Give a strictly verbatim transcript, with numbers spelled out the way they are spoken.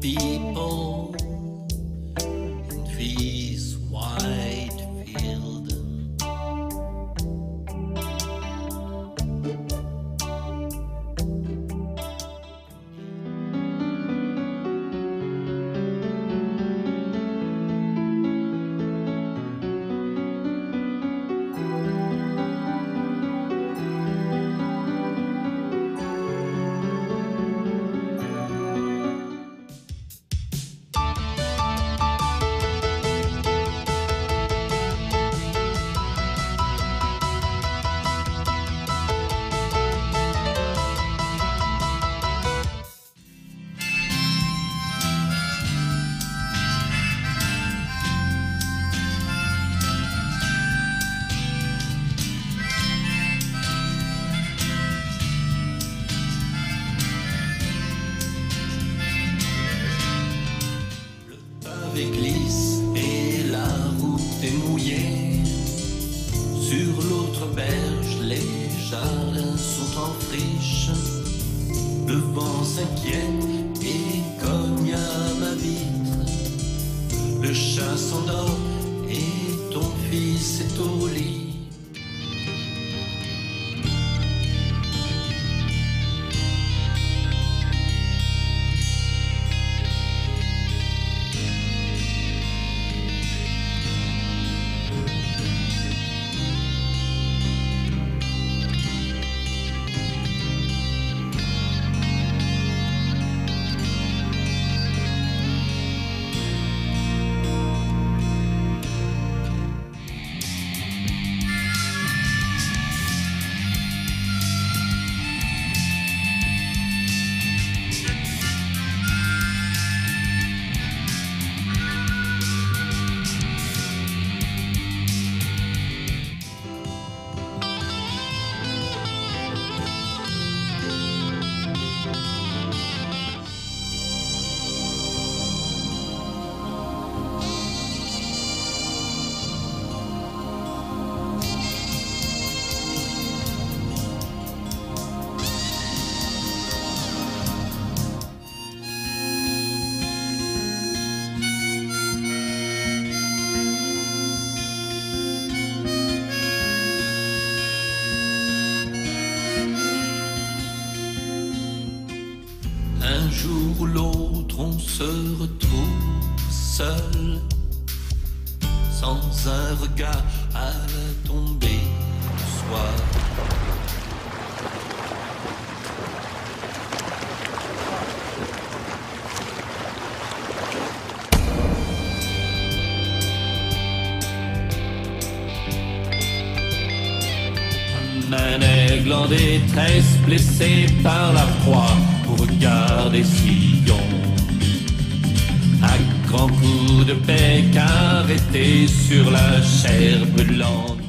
people in trees wide field. Glisse et la route est mouillée. Sur l'autre berge, les jardins sont en friche. Le vent s'inquiète et cogne à ma vitre. Le chat s'endort et ton fils est au lit. Un jour ou l'autre, on se retrouve seul, sans un regard à la tombée du soir. Un aigle en détresse, blessé par la proie, regarde des sillons, à grands coups de bec arrêtés sur la chair brûlante.